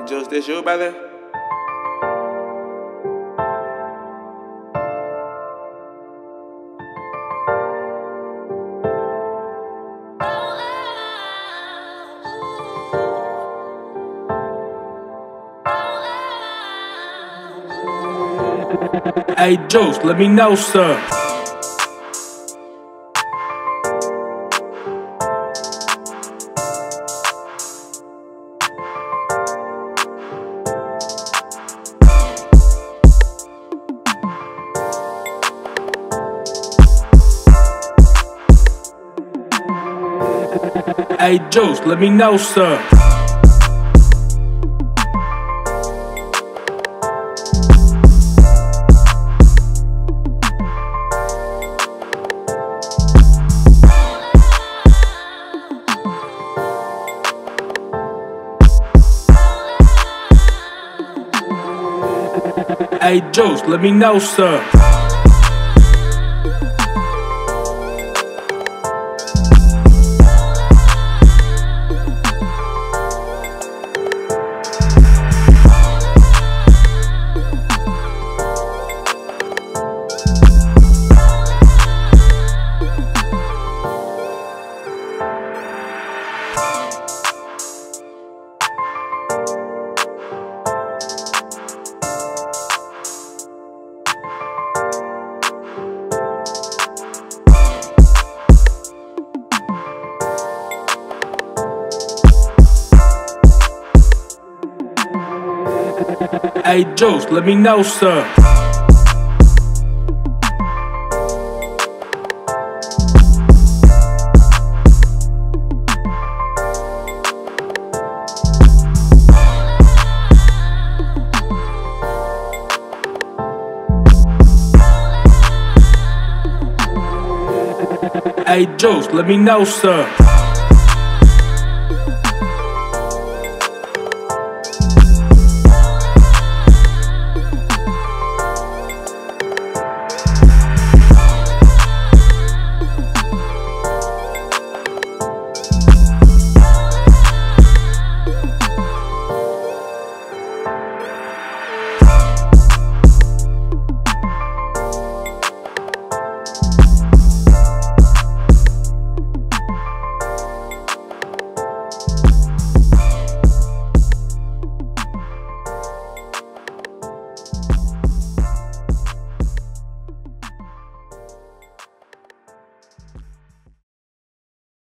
Hey, Juce, this you, brother? Hey, Juce, let me know, sir. Hey, Juce, let me know, sir. Hey, Juce, let me know, sir. Hey, Juce, let me know, sir. Hey, Juce, let me know, sir.